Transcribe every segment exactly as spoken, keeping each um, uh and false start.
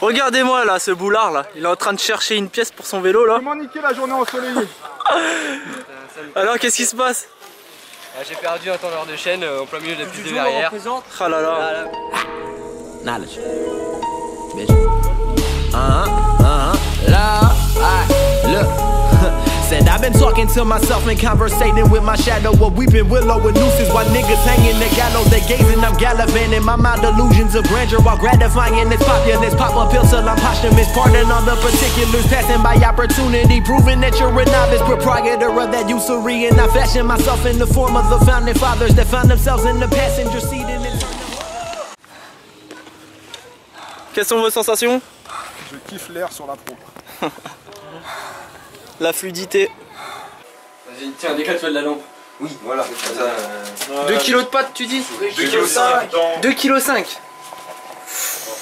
Regardez-moi là, ce boulard là, il est en train de chercher une pièce pour son vélo là. Comment niquer la journée ensoleillée. Alors qu'est-ce qui se passe? ah, J'ai perdu un tendeur de chaîne euh, au plein milieu de la piste de derrière. Ah là là. Là là. Ah ah là là. Said I've been talking to myself and conversating with my shadow, a weeping willow with nooses while niggas hanging the gallows. They gazing, I'm gallivanting in my mind, illusions of grandeur while gratifying its populace. Pop up pills till I'm posthumous, pardon all the particulars, passing by opportunity, proving that you're a novice, proprietor of that usury, and I fashion myself in the form of the founding fathers that found themselves in the passenger seat and it turned them. Quelles sont vos sensations? Je kiffe l'air sur la peau. La fluidité. Vas-y, tiens, décale-toi de la lampe. Oui, voilà. deux kilos de pâtes, tu dis? deux virgule cinq kilos.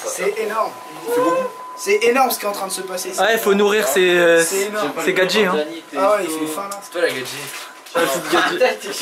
C'est énorme. C'est beaucoup. C'est énorme ce qui est en train de se passer. Ah ouais, faut nourrir ses gadgets. Hein. Ah ouais, il fait faim là. C'est toi la gadget.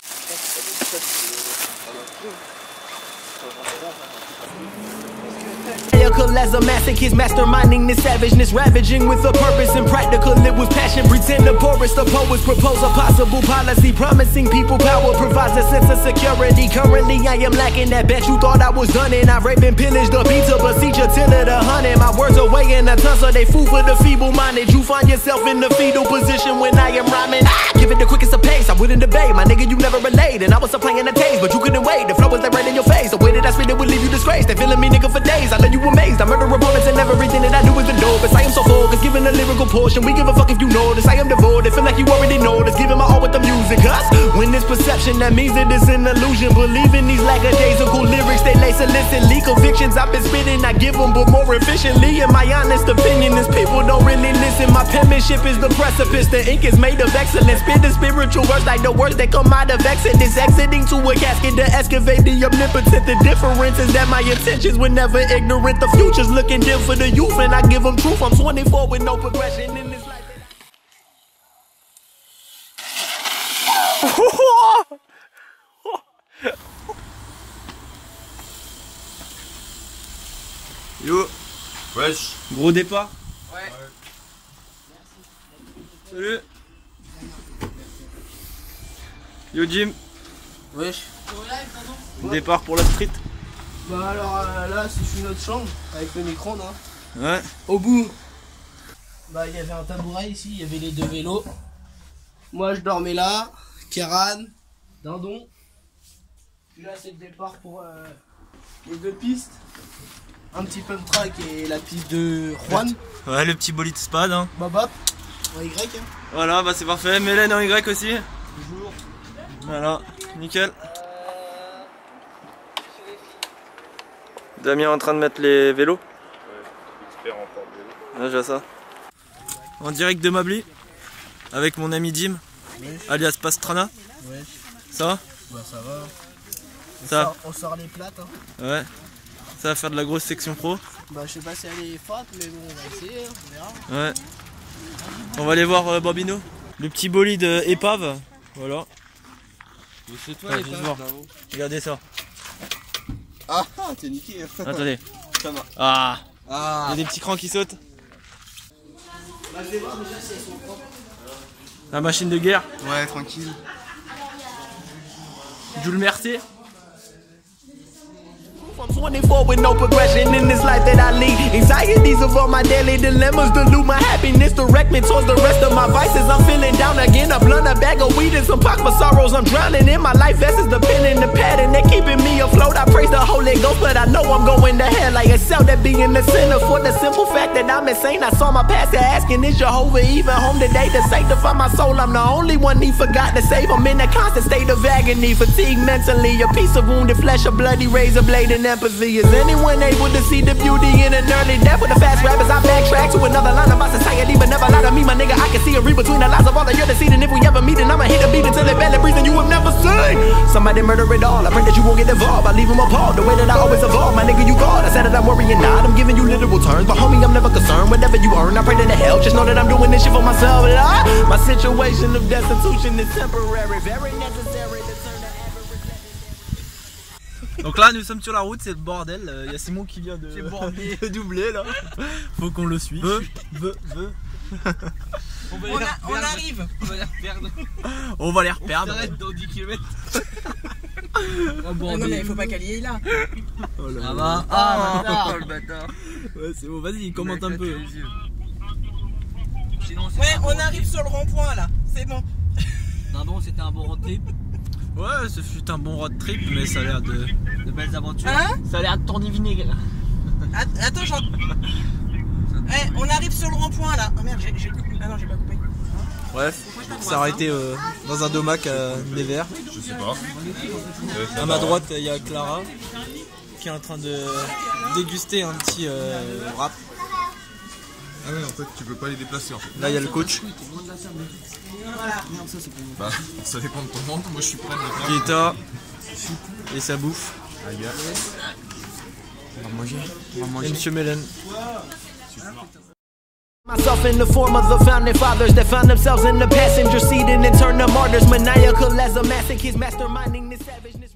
As a masochist, masterminding this savageness, ravaging with a purpose and practical. It was passion, pretend the poorest. The poets propose a possible policy, promising people power, provides a sense of security. Currently, I am lacking that. Bet you thought I was done, and I rape and pillage the pizza, besiege a till of the hunting. My words are weighing a ton, so they food for the feeble-minded. You find yourself in the fetal position when I am rhyming. Ah, give it the quickest of pace. I wouldn't debate, my nigga. You never relayed, and I was supplying the taste, but you couldn't wait. The flow was like right in your face. The way that I spit it would leave you disgraced. They feeling me, nigga, for days. I let you amaze. I murder opponents and everything that I do is the dopest. I am so focused, giving a lyrical portion. We give a fuck if you notice. I am devoted, feel like you already noticed. Giving my all with the music, cause when this perception, that means it is an illusion. Believing these lackadaisical lyrics, they lay solicit. Leak convictions, I've been spitting, I give them, but more efficiently. In my honest opinion, is people don't really listen. My penmanship is the precipice, the ink is made of excellence. Spit the spiritual words like the words that come out of exodus. Exiting to a casket to excavate the omnipotent. The difference is that my intentions were never ignorant. The future's looking dim for the youth and I give them truth. I'm twenty-four with no progression in this life. Yo. Wesh. Gros départ. Ouais. Salut. Yo Jim. Wesh. Départ pour la street. Bah alors euh, là c'est une autre chambre avec le micro-ondes hein. Ouais. Au bout bah il y avait un tabouret ici, il y avait les deux vélos. Moi je dormais là, Karan, Dindon. Puis là c'est le départ pour euh, les deux pistes. Un petit pump track et la piste de Juan. Ouais le petit bolide spad hein. Bah bah en Y hein. Voilà bah c'est parfait, Mélène en Y aussi. Bonjour. Voilà, nickel. Damien est en train de mettre les vélos. Ouais, expert en porte-vélo. Là, j'ai ça. En direct de Mably, avec mon ami Jim, oui. Alias Pastrana. Ouais. Ça va? Bah ça va. On, ça sort, on sort les plates. Hein. Ouais. Ça va faire de la grosse section pro. Bah je sais pas si elle est fat, mais bon on va essayer, on verra. Ouais. On va aller voir euh, Bobino. Le petit bolide euh, épave. Voilà. C'est toi ouais, l'épave. Regardez ça. Ah, ah t'es niqué. Attendez. Ça va. Ah. Ah. Il y a des petits crans qui sautent. Bah, je vais voir déjà si elles sont propres. La machine de guerre. Ouais, tranquille. Jules Mercier. I'm twenty-four with no progression in this life that I lead. Anxieties of all my daily dilemmas dilute my happiness, direct me towards the rest of my vices. I'm feeling down again, a blunt, a bag of weed and some pock for sorrows. I'm drowning in my life, vessels the pen and the pad, and they're keeping me afloat. I praise the Holy Ghost, but I know I'm going to hell like a cell that be in the center for the simple fact that I'm insane. I saw my pastor asking, is Jehovah even home today to sanctify my soul? I'm the only one he forgot to save. I'm in a constant state of agony, fatigued mentally, a piece of wounded flesh, a bloody razor blade and empathy. Is anyone able to see the beauty in an early death? With the fast rappers I backtrack to another line of my society, but never lie to me, my nigga. I can see a read between the lies of all of your deceit, and if we ever meet, then I'ma hit a beat until it barely breathes and you will never sing. Somebody murder it all, I pray that you won't get involved. I leave him appalled, the way that I always evolve. My nigga, you called, I said that I'm worrying not, I'm giving you literal turns, but homie, I'm never concerned. Whatever you earn, I pray that it helps. Just know that I'm doing this shit for myself, and I, my situation of destitution is temporary, very necessary to turn to Donc là nous sommes sur la route, c'est le bordel. Il euh, y a Simon qui vient de, de doubler là. Faut qu'on le suive. Veux, veux, veux. On, va on, a, on arrive. On va les reperdre. On va les reperdre. On s'arrête dans dix kilomètres. Oh, non mais il faut pas qu'Ali est là. Oh là là. Ah bah, oh, le bâtard. Ouais c'est bon, vas-y commente un peu. Sinon, ouais on arrive sur le rond-point là, c'est bon. Non bon c'était un bon road trip. Ouais ce fut un bon road trip mais ça a l'air de, de belles aventures. Hein ça a l'air de tourner vinaigre. Att Attends j'en... Ouais on arrive sur le rond-point là. Oh merde j'ai coupé. Ah non j'ai pas coupé. Bref, on s'est arrêté euh, dans un domac à Nevers. Je sais pas. À ma droite, il y a Clara qui est en train de déguster un petit euh, wrap. Ah ouais, en fait, tu peux pas les déplacer en fait. Là, il y a le coach. Bah, ça dépend de ton monde. Moi, je suis prêt à le faire. Guetta et sa bouffe. Ah, yeah. On va manger. On va manger. Et monsieur Mélène. Myself in the form of the founding fathers that found themselves in the passenger seat and then turned to martyrs, maniacal as a masochist, masterminding this savageness.